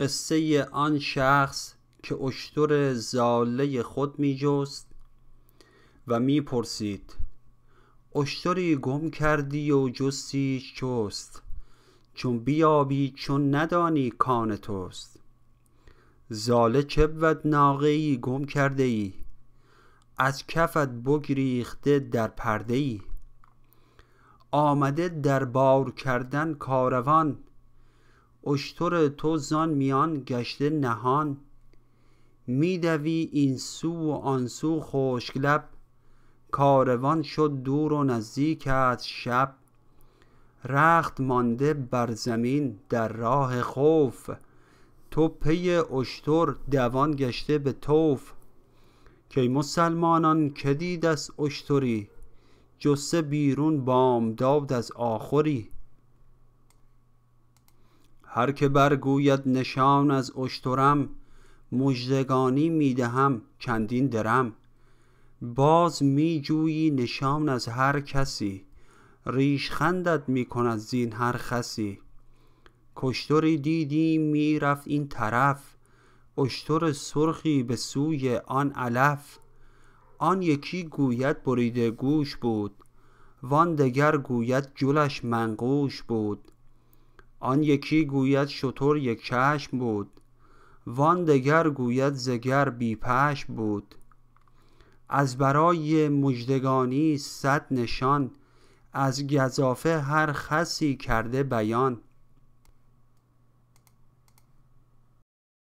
قصه آن شخص که اشتر زاله خود می جست و می پرسید اشتری گم کردی و جستی چوست؟ چون بیابی چون ندانی کان توست. زاله چه بود ناغه‌ای گم کرده ای؟ از کفت بگریخته در پرده ای. آمده در بار کردن کاروان، اشتر تو زان میان گشته نهان. میدوی این سو و آن سو خشک لب، کاروان شد دور و نزدیکت شب. رخت مانده بر زمین در راه خوف، تو پی اشتر دوان گشته به توف. که مسلمانان که دید از اشتری، جسته بیرون بامداد از آخری. هر که برگوید نشان از اشترم، مژدگانی میدهم چندین درم. باز میجویی نشان از هر کسی، ریشخندت میکند زین هر خسی. کشتری دیدی میرفت این طرف، اشتر سرخی به سوی آن علف. آن یکی گوید بریده گوش بود، وان دگر گوید جلش منقوش بود. آن یکی گوید شتر یک چشم بود، وان دگر گوید زگر بی پشم بود. از برای مژدگانی صد نشان، از گزافه هر خسی کرده بیان.